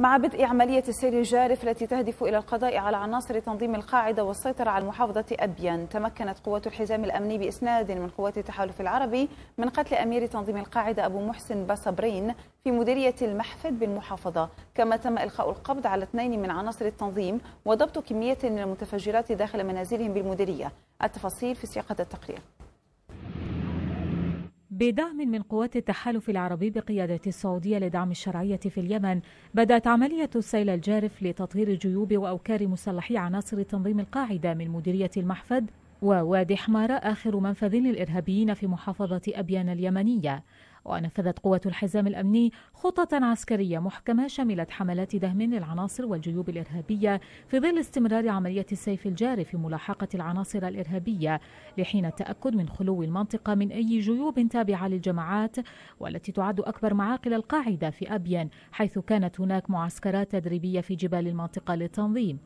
مع بدء عملية السيل الجارف التي تهدف إلى القضاء على عناصر تنظيم القاعدة والسيطرة على محافظة أبين، تمكنت قوات الحزام الأمني بإسناد من قوات التحالف العربي من قتل أمير تنظيم القاعدة أبو محسن باصبرين في مديرية المحفد بالمحافظة، كما تم إلقاء القبض على 2 من عناصر التنظيم وضبط كمية من المتفجرات داخل منازلهم بالمديرية. التفاصيل في سياق التقرير. بدعم من قوات التحالف العربي بقيادة السعودية لدعم الشرعية في اليمن، بدأت عملية السيل الجارف لتطهير جيوب وأوكار مسلحي عناصر تنظيم القاعدة من مديرية المحفد ووادي حمارة، آخر منفذ للإرهابيين في محافظة أبيان اليمنية. ونفذت قوات الحزام الأمني خطة عسكرية محكمة شملت حملات دهم للعناصر والجيوب الإرهابية في ظل استمرار عملية السيف الجارف في ملاحقة العناصر الإرهابية لحين التأكد من خلو المنطقة من أي جيوب تابعة للجماعات، والتي تعد أكبر معاقل القاعدة في أبين، حيث كانت هناك معسكرات تدريبية في جبال المنطقة للتنظيم.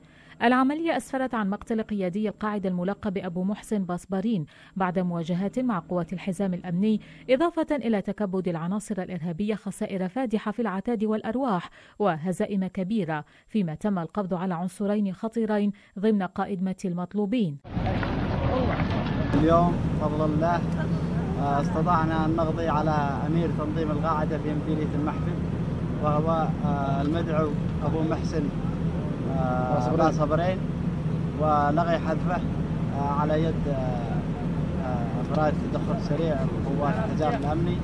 العملية أسفرت عن مقتل قيادي القاعدة الملقب أبو محسن باصبرين بعد مواجهات مع قوات الحزام الأمني، إضافة إلى تكبد العناصر الإرهابية خسائر فادحة في العتاد والأرواح وهزائم كبيرة، فيما تم القبض على عنصرين خطيرين ضمن قائمة المطلوبين. اليوم بفضل الله استطعنا أن نقضي على أمير تنظيم القاعدة في مديرية المحفل، وهو المدعو أبو محسن باصبرين، ولغي حذفه على يد أفراد تدخل سريع قوات الحزام الأمني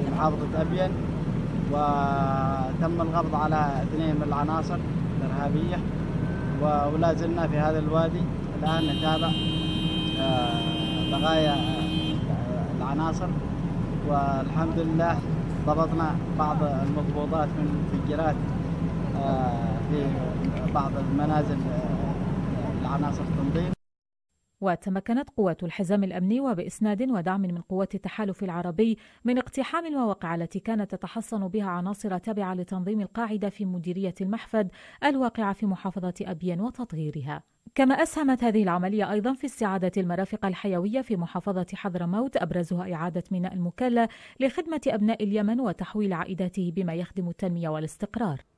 في محافظة أبين، وتم القبض على 2 من العناصر الإرهابية، ولا زلنا في هذا الوادي الآن نتابع بقايا العناصر، والحمد لله ضبطنا بعض المضبوطات من المفجرات في بعض المنازل لعناصر التنظيم. وتمكنت قوات الحزام الأمني وبإسناد ودعم من قوات التحالف العربي من اقتحام المواقع التي كانت تتحصن بها عناصر تابعة لتنظيم القاعدة في مديرية المحفد الواقعة في محافظة أبين وتطهيرها. كما أسهمت هذه العملية أيضا في استعادة المرافق الحيوية في محافظة حضرموت، أبرزها إعادة ميناء المكلا لخدمة أبناء اليمن وتحويل عائداته بما يخدم التنمية والاستقرار.